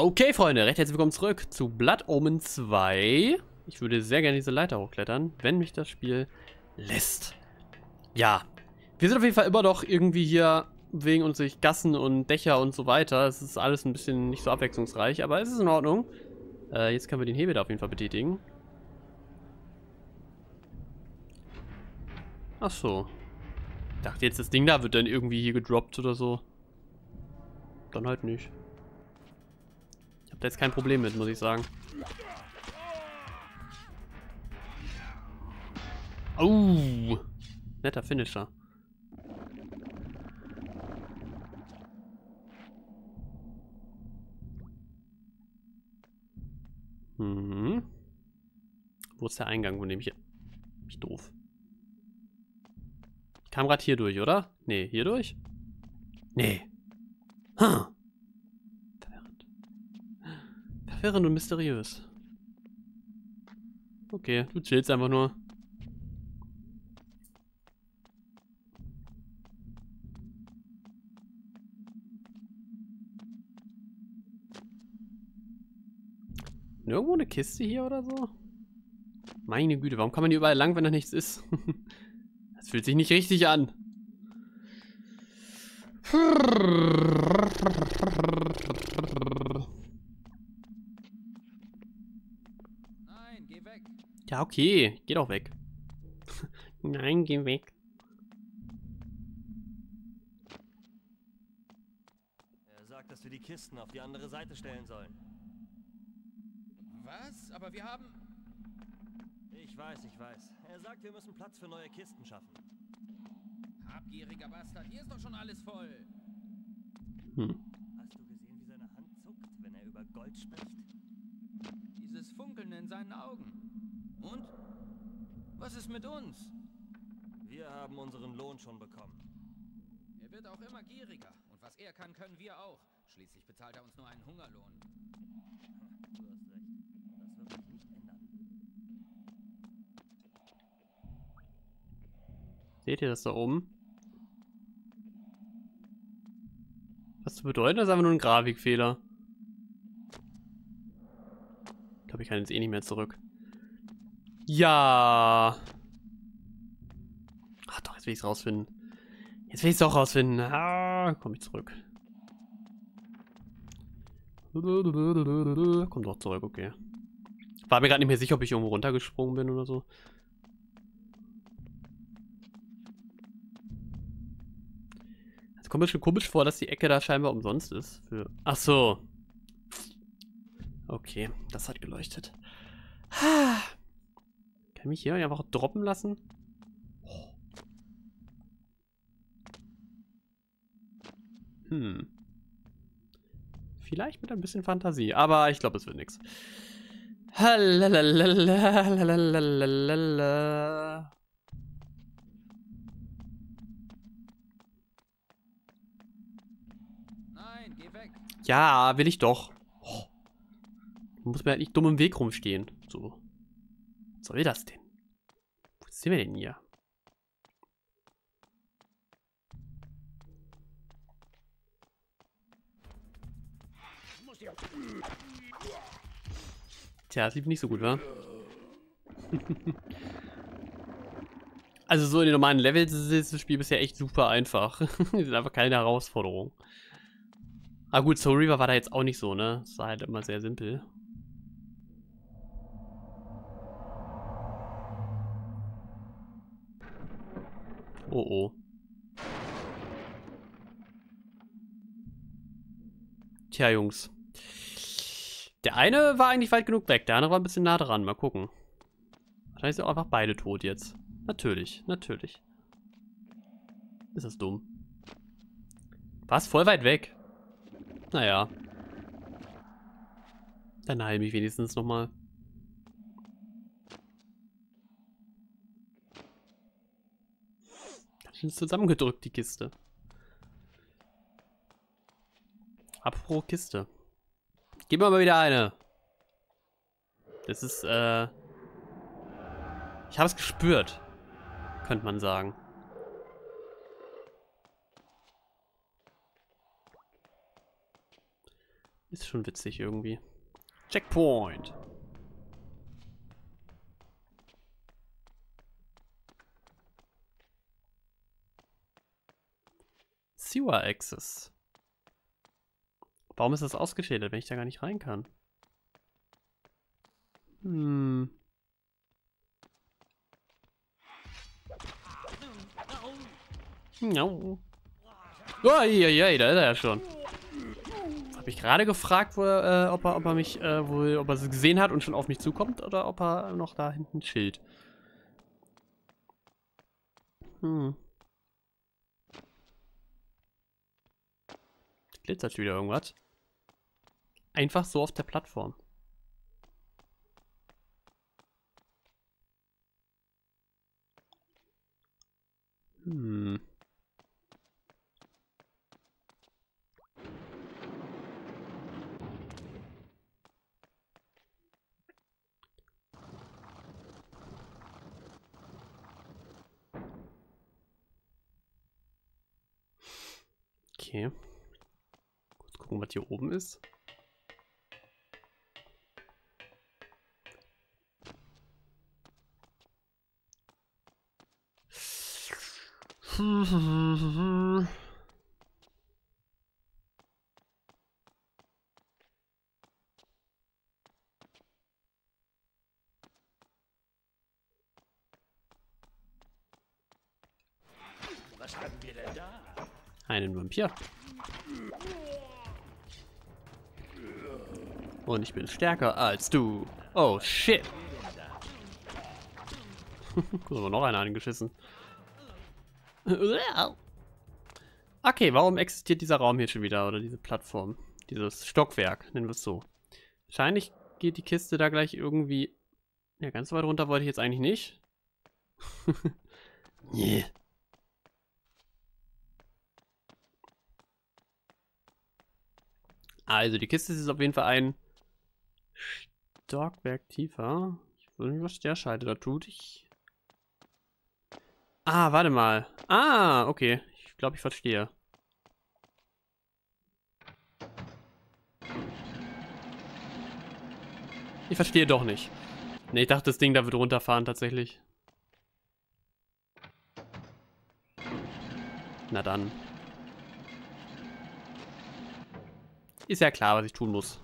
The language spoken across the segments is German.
Okay, Freunde, recht herzlich willkommen zurück zu Blood Omen 2. Ich würde sehr gerne diese Leiter hochklettern, wenn mich das Spiel lässt. Ja, wir sind auf jeden Fall immer noch irgendwie hier wegen uns durch Gassen und Dächer und so weiter. Es ist alles ein bisschen nicht so abwechslungsreich, aber es ist in Ordnung. Jetzt können wir den Hebel da auf jeden Fall betätigen. Ach so. Ich dachte jetzt, das Ding da wird dann irgendwie hier gedroppt oder so. Dann halt nicht. Da ist kein Problem mit, muss ich sagen. Oh, netter Finisher. Mhm. Wo ist der Eingang? Wo nehme ich hier? Mich doof. Ich kam gerade hier durch, oder? Nee, hier durch? Nee. Huh. Verwirrend und mysteriös. Okay, du chillst einfach nur. Nirgendwo eine Kiste hier oder so? Meine Güte, warum kann man hier überall lang, wenn da nichts ist? Das fühlt sich nicht richtig an. Ja, okay. Geh doch weg. Nein, geh weg. Er sagt, dass wir die Kisten auf die andere Seite stellen sollen. Was? Aber wir haben... Ich weiß. Er sagt, wir müssen Platz für neue Kisten schaffen. Habgieriger Bastard, hier ist doch schon alles voll. Hast du gesehen, wie seine Hand zuckt, wenn er über Gold spricht? Dieses Funkeln in seinen Augen. Und? Was ist mit uns? Wir haben unseren Lohn schon bekommen. Er wird auch immer gieriger. Und was er kann, können wir auch. Schließlich bezahlt er uns nur einen Hungerlohn. Du hast recht. Das wird sich nicht ändern. Seht ihr das da oben? Was zu bedeuten, das ist einfach nur ein Grafikfehler. Ich glaube, ich kann jetzt eh nicht mehr zurück. Ja. Ach doch, jetzt will ich es rausfinden. Jetzt will ich es doch rausfinden. Ah, komm ich zurück. Komm doch zurück, okay. War mir gerade nicht mehr sicher, ob ich irgendwo runtergesprungen bin oder so. Es kommt mir schon komisch vor, dass die Ecke da scheinbar umsonst ist. Für... Ach so. Okay, das hat geleuchtet. Ah. Kann mich hier einfach droppen lassen? Oh. Vielleicht mit ein bisschen Fantasie, aber ich glaube, es wird nichts. Nein, geh weg. Ja, will ich doch. Oh. Muss mir halt nicht dumm im Weg rumstehen. So. Was soll das denn? Wo sind wir denn hier? Tja, das lief nicht so gut, wa? Also so in den normalen Levels ist das Spiel bisher echt super einfach. Die sind einfach keine Herausforderung. Ah gut, Soul Reaver war da jetzt auch nicht so, ne? Das war halt immer sehr simpel. Oh oh. Tja, Jungs. Der eine war eigentlich weit genug weg, der andere war ein bisschen nah dran. Mal gucken. Wahrscheinlich sind auch einfach beide tot jetzt. Natürlich. Ist das dumm. Was? Voll weit weg. Naja. Dann heil mich wenigstens nochmal. Zusammengedrückt, die Kiste. Apropos Kiste. Gib mir mal wieder eine. Das ist, ich habe es gespürt. Könnte man sagen. Ist schon witzig irgendwie. Checkpoint! Sewer Access. Warum ist das ausgeschildert, wenn ich da gar nicht rein kann? Hm. No. Oh, ei, da ist er ja schon. Habe ich gerade gefragt, wo, ob er es gesehen hat und schon auf mich zukommt oder ob er noch da hinten chillt. Hm. Glitzert wieder irgendwas. Einfach so auf der Plattform. Hm. Okay. Kurz gucken, was hier oben ist. Was haben wir denn da? Einen Vampir. Und ich bin stärker als du. Oh shit. Guck mal, noch einer angeschissen. Okay, warum existiert dieser Raum hier schon wieder? Oder diese Plattform? Dieses Stockwerk, nennen wir es so. Wahrscheinlich geht die Kiste da gleich irgendwie... Ja, ganz weit runter wollte ich jetzt eigentlich nicht. Yeah. Also, die Kiste ist auf jeden Fall ein Stockwerk tiefer. Ich weiß nicht, was der Scheide da tut. Ah, warte mal. Ah, okay. Ich glaube, ich verstehe. Ich verstehe doch nicht. Ne, ich dachte, das Ding da wird runterfahren tatsächlich. Na dann. Ist ja klar, was ich tun muss.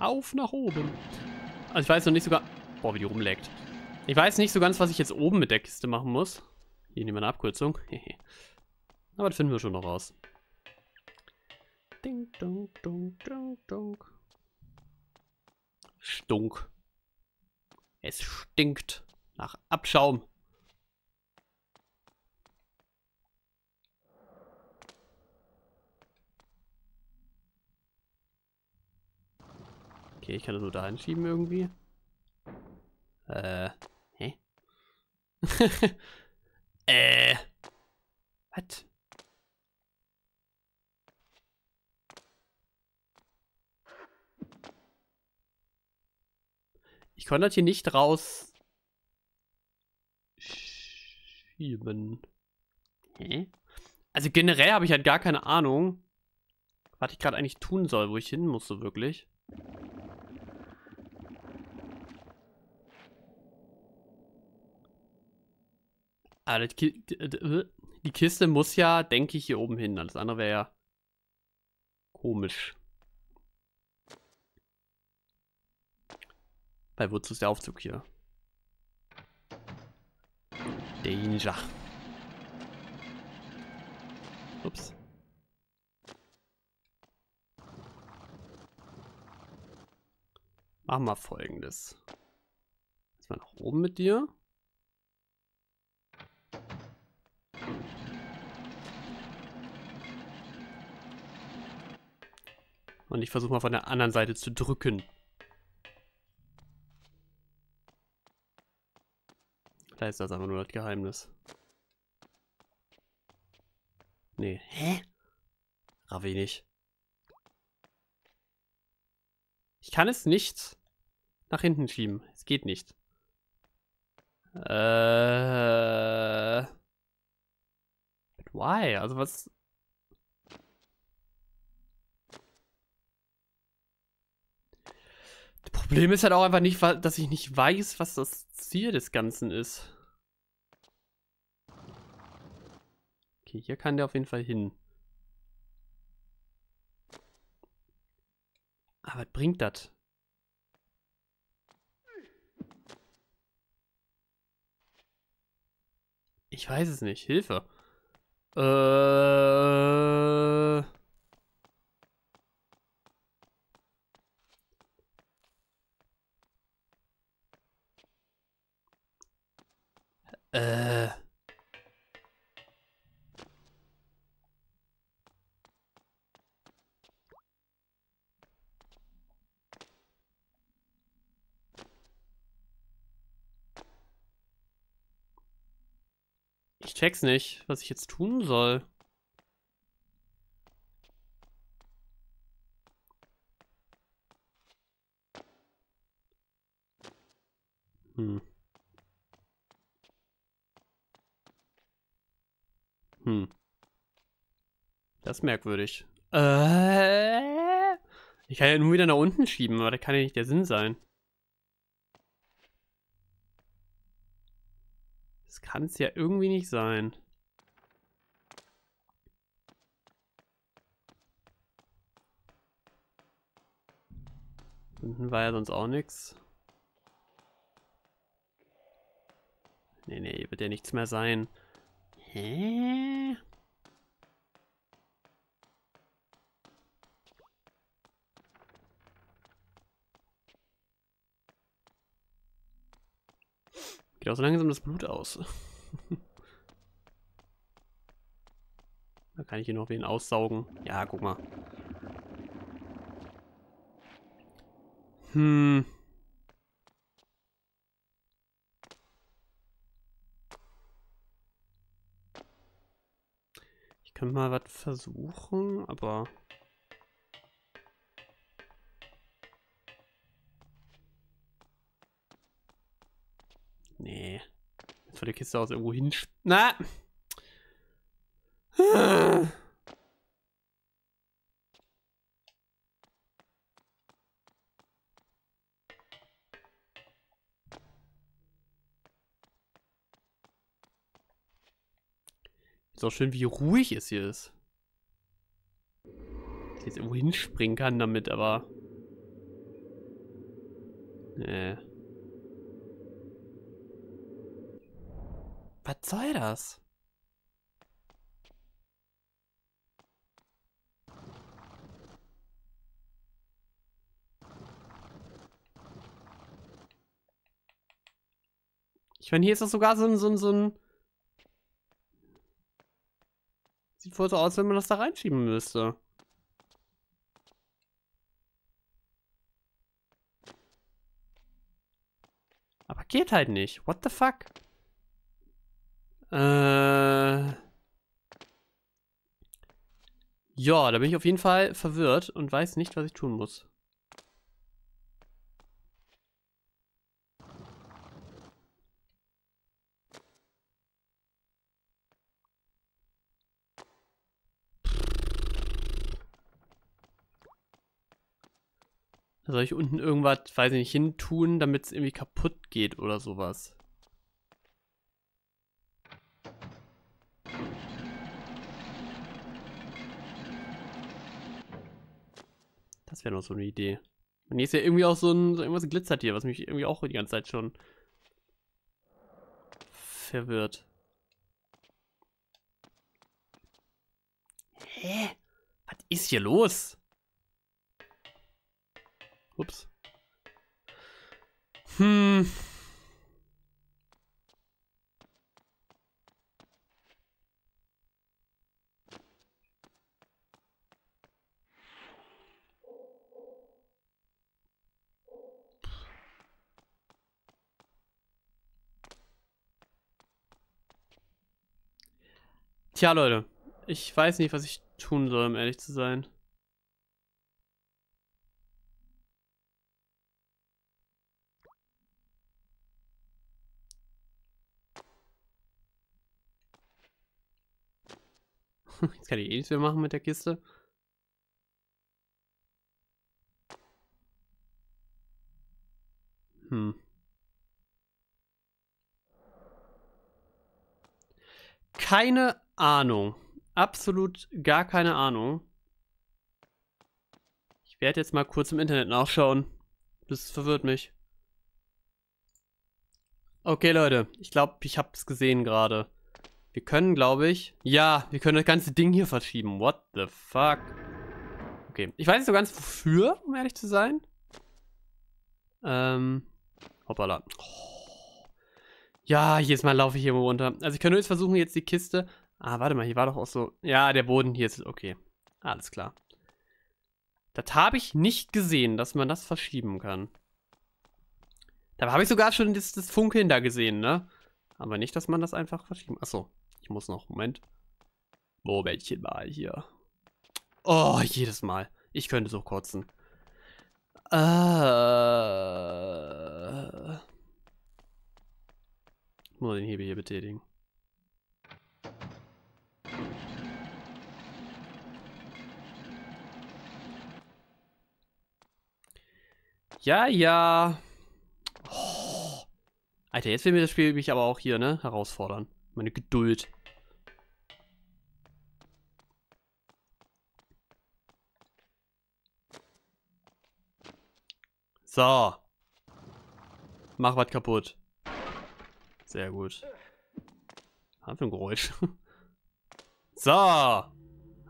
Auf nach oben. Also ich weiß noch nicht sogar... Boah, wie die rumleckt. Ich weiß nicht so ganz, was ich jetzt oben mit der Kiste machen muss. Hier nehmen wir eine Abkürzung. Aber das finden wir schon noch raus. Ding, dong, dong, dong, dong. Stunk. Es stinkt nach Abschaum. Okay, ich kann das nur da hinschieben irgendwie. Hä? Was? Ich konnte das hier nicht raus... schieben. Hä? Also generell habe ich halt gar keine Ahnung, was ich gerade eigentlich tun soll, wo ich hin muss, so wirklich. Aber die Kiste muss ja, denke ich, hier oben hin. Alles andere wäre ja komisch. Weil wozu ist der Aufzug hier? Danger. Ups. Machen wir Folgendes. Jetzt mal nach oben mit dir. Und ich versuche mal von der anderen Seite zu drücken. Da ist das einfach nur das Geheimnis. Nee. Hä? Raff ich nicht. Ich kann es nicht nach hinten schieben. Es geht nicht. But why? Also was... Das Problem ist halt auch einfach nicht, dass ich nicht weiß, was das Ziel des Ganzen ist. Okay, hier kann der auf jeden Fall hin. Aber was bringt das? Ich weiß es nicht. Hilfe. Ich check's nicht, was ich jetzt tun soll. Das ist merkwürdig. Ich kann ja nur wieder nach unten schieben, aber da kann ja nicht der Sinn sein. Das kann es ja irgendwie nicht sein. Unten war ja sonst auch nichts. Nee, nee, hier wird ja nichts mehr sein. Hä? Geht auch so langsam das Blut aus. Da kann ich hier noch wen aussaugen. Ja, guck mal. Ich könnte mal was versuchen, aber... Nee. Jetzt soll die Kiste aus irgendwo hin... Na! Ist auch schön, wie ruhig es hier ist. Dass ich jetzt irgendwo hinspringen kann damit, aber... Nee. Was soll das? Ich meine, hier ist das sogar so ein... Sieht wohl so aus, wenn man das da reinschieben müsste. Aber geht halt nicht. What the fuck? Ja, da bin ich auf jeden Fall verwirrt und weiß nicht, was ich tun muss. Soll ich unten irgendwas, weiß ich nicht, hin tun, damit es irgendwie kaputt geht oder sowas? Das wäre noch so eine Idee. Und hier ist ja irgendwie auch so irgendwas glitzert hier, was mich irgendwie auch die ganze Zeit schon verwirrt. Hä? Was ist hier los? Ups. Tja, Leute, ich weiß nicht, was ich tun soll, um ehrlich zu sein. Jetzt kann ich eh nichts mehr machen mit der Kiste. Keine Ahnung. Absolut gar keine Ahnung. Ich werde jetzt mal kurz im Internet nachschauen. Das verwirrt mich. Okay, Leute. Ich glaube, ich habe es gesehen gerade. Wir können, glaube ich... Ja, wir können das ganze Ding hier verschieben. What the fuck? Okay. Ich weiß nicht so ganz wofür, um ehrlich zu sein. Hoppala. Oh. Ja, jedes Mal laufe ich hier runter. Also ich kann nur jetzt versuchen, jetzt die Kiste... Ah, warte mal, hier war doch auch so... Ja, der Boden hier ist okay. Alles klar. Das habe ich nicht gesehen, dass man das verschieben kann. Da habe ich sogar schon das Funkeln da gesehen, ne? Aber nicht, dass man das einfach verschieben... Achso, ich muss noch... Moment. Momentchen mal hier. Oh, jedes Mal. Ich könnte so kotzen. Nur den Hebel hier betätigen. Ja, ja. Oh. Alter, jetzt will mir das Spiel mich aber auch hier, ne, herausfordern. Meine Geduld. So. Mach was kaputt. Sehr gut. Was haben wir für ein Geräusch? So.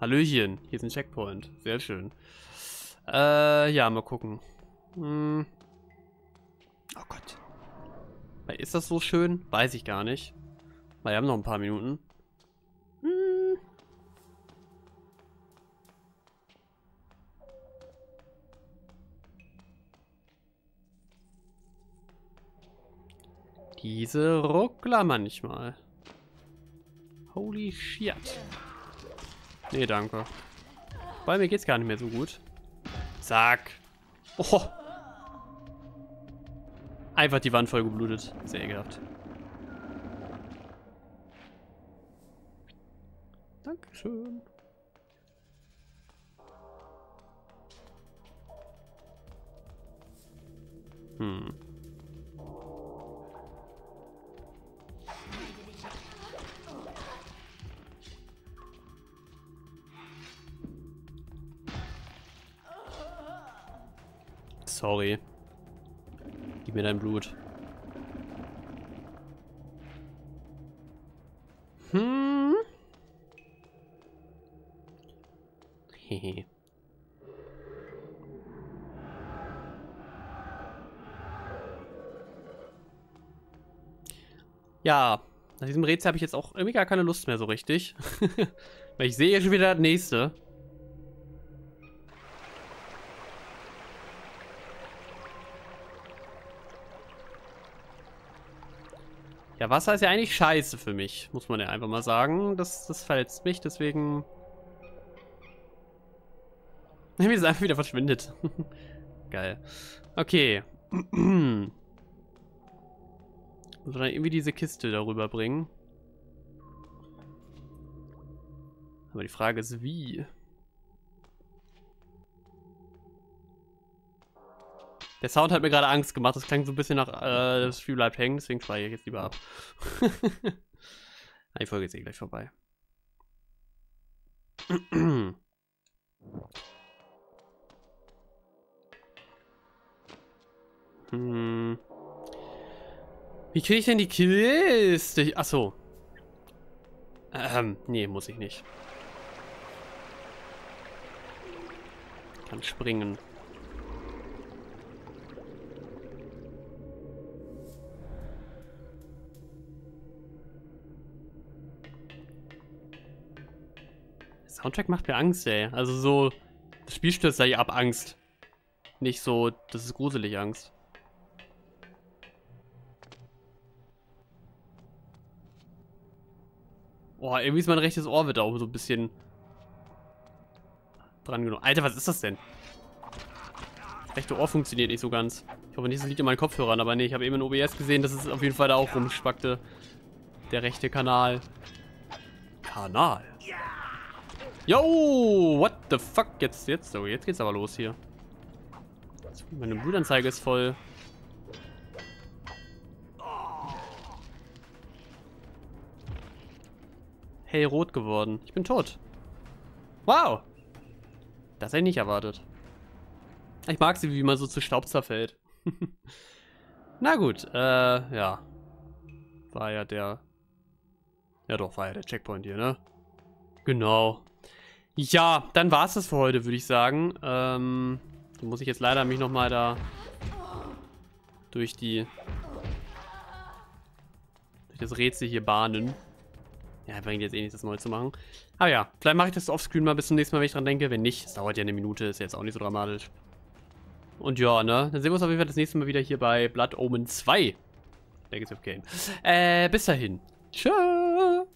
Hallöchen. Hier ist ein Checkpoint. Sehr schön. Ja, mal gucken. Oh Gott. Ist das so schön? Weiß ich gar nicht. Weil wir haben noch ein paar Minuten. Diese Ruckler manchmal. Holy shit. Nee, danke. Bei mir geht's gar nicht mehr so gut. Zack. Oh. Einfach die Wand voll geblutet. Sehr ekelhaft. Dankeschön. Sorry. Gib mir dein Blut. Hehe. Ja, nach diesem Rätsel habe ich jetzt auch irgendwie gar keine Lust mehr so richtig. Weil ich sehe ja schon wieder das nächste. Ja, Wasser ist ja eigentlich scheiße für mich, muss man ja einfach mal sagen. Das verletzt mich, deswegen... Mir ist einfach wieder verschwindet. Geil. Okay. Müssen wir dann irgendwie diese Kiste darüber bringen. Aber die Frage ist, wie? Der Sound hat mir gerade Angst gemacht, das klang so ein bisschen nach das Spiel bleibt hängen, deswegen schweige ich jetzt lieber ab. Die Folge ist eh gleich vorbei. Wie kriege ich denn die Kiste? Achso. Nee, muss ich nicht. Ich kann springen. Soundtrack macht mir Angst, ey. Also so, das Spiel stürzt da ja ab Angst. Nicht so, das ist gruselig Angst. Boah, irgendwie ist mein rechtes Ohr wird auch so ein bisschen dran genommen. Alter, was ist das denn? Das rechte Ohr funktioniert nicht so ganz. Ich hoffe nicht, das liegt in meinen Kopfhörern, aber nee, ich habe eben in OBS gesehen, dass es auf jeden Fall da auch rumspackte. Der rechte Kanal. Yo, what the fuck? Jetzt geht's aber los hier. Meine Blutanzeige ist voll. Hey, rot geworden. Ich bin tot. Wow. Das hätte ich nicht erwartet. Ich mag sie, wie man so zu Staub zerfällt. Na gut, ja. War ja der... Ja doch, war ja der Checkpoint hier, ne? Genau. Ja, dann war's das für heute, würde ich sagen. Dann muss ich jetzt leider mich nochmal da... Durch das Rätsel hier bahnen. Ja, bringt jetzt eh nichts, das neu zu machen. Aber ja, vielleicht mache ich das offscreen mal bis zum nächsten Mal, wenn ich dran denke. Wenn nicht, es dauert ja eine Minute, ist jetzt auch nicht so dramatisch. Und ja, ne? Dann sehen wir uns auf jeden Fall das nächste Mal wieder hier bei Blood Omen 2. Legacy of Kain. Bis dahin. Tschö.